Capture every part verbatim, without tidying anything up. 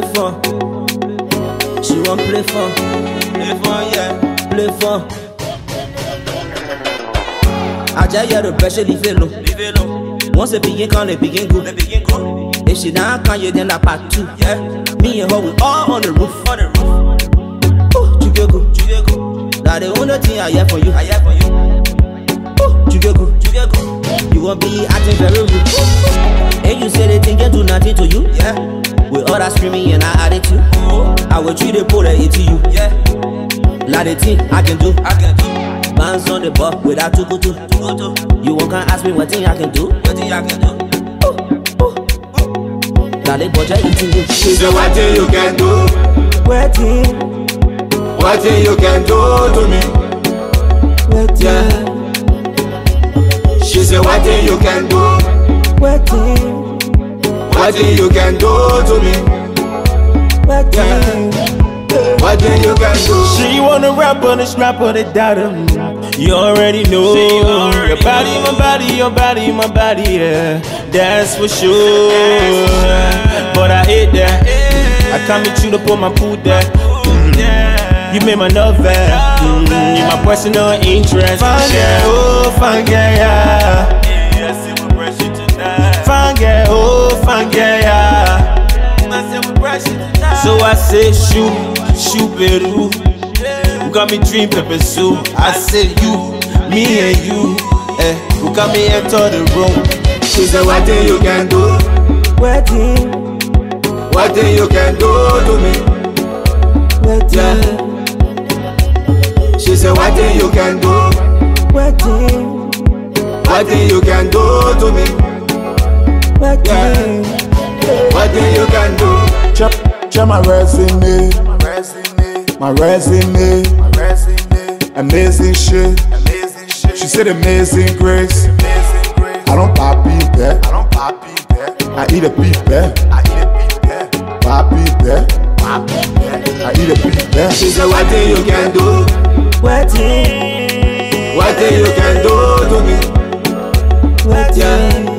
play fun. She want play fun. Play fun, yeah. Play fun. Ajayi yaro beshe live low. Live low. Once they begin, can't they begin go. They begin go. If she not can you, then I part two. Yeah. Me and her, we all on the roof. On the roof. Oh, Chugego, Chugego. That the only thing I have for you. I have for you. Oh, Chugego, Chugego. You won't be acting very rude. Oh. And you say they think they do nothing to you. Yeah. With all that screaming and our attitude, oh. I will treat the poor that into you. Yeah. Like the thing I can do, I can do. Man's on the ball without two go to. You won't can ask me what thing I can do. What thing I can do? Oh, oh, oh. Like the budget into you. She said, what thing you can do? What thing? What thing you can do to me? What thing? Yeah. She said, what thing you can do? What thing? What do you can do to me? What do you can do? She wanna rap on this rap on the data. You already know. Your body, my body, your body, my body, yeah. That's for sure. But I hate that. I can't meet you to put my food there. Mm-hmm. You made my novel. Mm-hmm. You're my personal interest. Fine, yeah, oh, fine, yeah, yeah. Fangé, oh, fangé, yeah. So I say, shoot, shoot, Peru. You got me dream, pepper soup. I say, you, me and you. Eh, you got me enter the room. She said, what thing you can do? What thing? What thing you can do to me? What thing? She said, what thing you can do? What thing? What thing you can do to me? What do you can do? Check, check my resume. My resume. My resume. My resume. Amazing shit. Amazing shit. She said amazing grace. Amazing grace. I don't pop beef there. I don't pop beef there. I eat a beef there. I eat a beef there. Pop beef there. Pop beef there. I eat a beef there. She said, what do you can do? What do you can do to me? What do?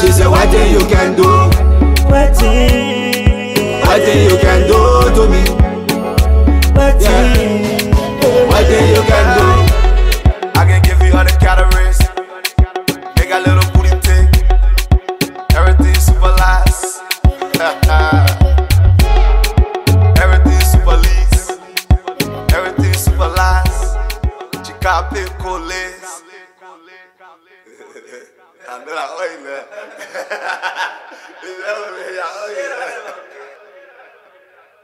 She said, what thing you can do? What thing? What thing you can do to me? What thing? Yeah. What thing you can do? I can give you all the calories. Make a little booty tick. Everything super last. Everything super least. Everything super last. Chicago big coolest. I know that oil.